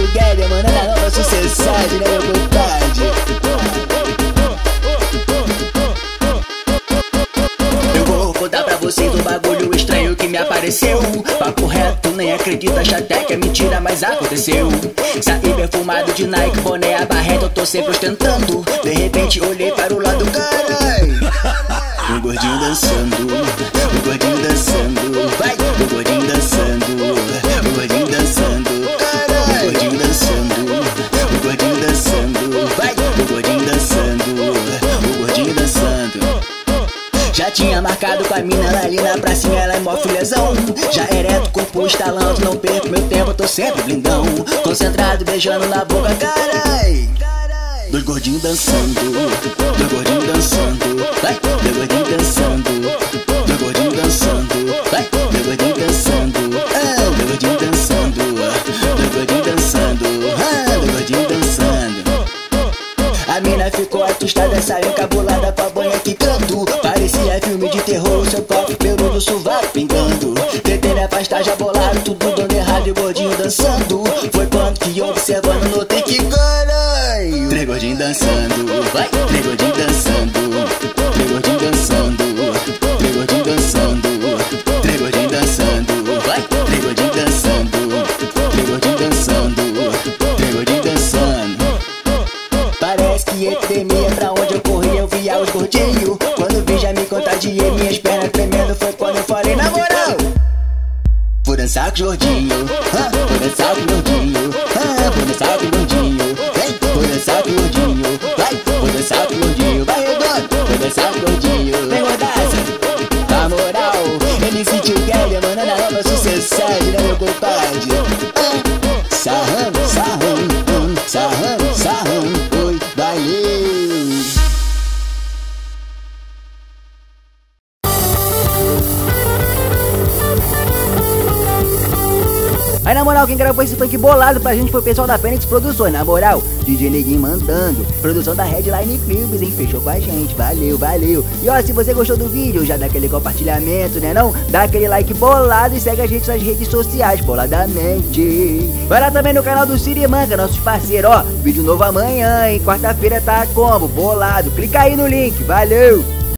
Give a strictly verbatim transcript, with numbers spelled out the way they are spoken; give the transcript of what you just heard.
sugar, minha mana na nova sociedade, não é vontade. Eu vou contar pra vocês um bagulho estranho que me apareceu. Papo reto, nem acredita, acha até que é mentira, mas aconteceu. Saí perfumado de Nike, boné, a barreta, eu tô sempre ostentando. De repente olhei para o lado, carai. O gordinho dançando, o gordinho dançando, vai! O gordinho dançando, o gordinho dançando, caralho! O gordinho dançando, o gordinho dançando, vai! O gordinho dançando, o gordinho dançando. Já tinha marcado com a mina ali na pracinha, ela é mó filhazão. Já ereto, corpo instalando, não perco meu tempo, eu tô sempre blindão. Concentrado, beijando na boca, carai! Dois gordinhos dançando, dois gordinhos dançando, vai, dois gordinhos dançando, dois gordinhos dançando, vai, dois gordinhos dançando, ah, dois gordinhos dançando, dois gordinhos dançando, ah, dois gordinhos dançando. A mina ficou assustada, saiu cabulada pra banha que canto. Parecia filme de terror, seu próprio pelo do sovaco pingando. Tentei me afastar, já bolaram, tudo dando errado e o gordinho dançando. Foi quando que observando, notei que caralho. Três gordinhos dançando, vai, três gordinhos dançando, três gordinhos dançando, três gordinhos dançando, três gordinhos dançando, vai, três gordinhos dançando, três gordinhos dançando, três gordinhos dançando. Parece que epidemia, pra onde eu corri eu via os gordinhos. Quando vi já me contagiei, minhas pernas tremendo, foi quando eu falei na moral. Vou dançar com os gordinhos, ah, vou dançar com os gordinhos, ah, vou dançar com os gordinhos, vem, vou dançar com os gordinhos, vai, vou dançar com os gordinhos, vai redondo, vou dançar com os gordinhos, vem gordaça, na moral, ele sentiu guerra, mano, na nova sucessade, né meu compadre? Ah, sarrão, sarrão, sarrão, sarrão, oi, valeu! Aí na moral, quem gravou esse funk bolado pra gente foi o pessoal da Fênix Produções, na moral, D J Neguinho mandando, produção da Redline Filmes, hein, fechou com a gente, valeu, valeu. E ó, se você gostou do vídeo, já dá aquele compartilhamento, né não? Dá aquele like bolado e segue a gente nas redes sociais, boladamente. Vai lá também no canal do Siri Manga, nossos parceiros, ó, vídeo novo amanhã, hein, quarta-feira tá como? Bolado, clica aí no link, valeu.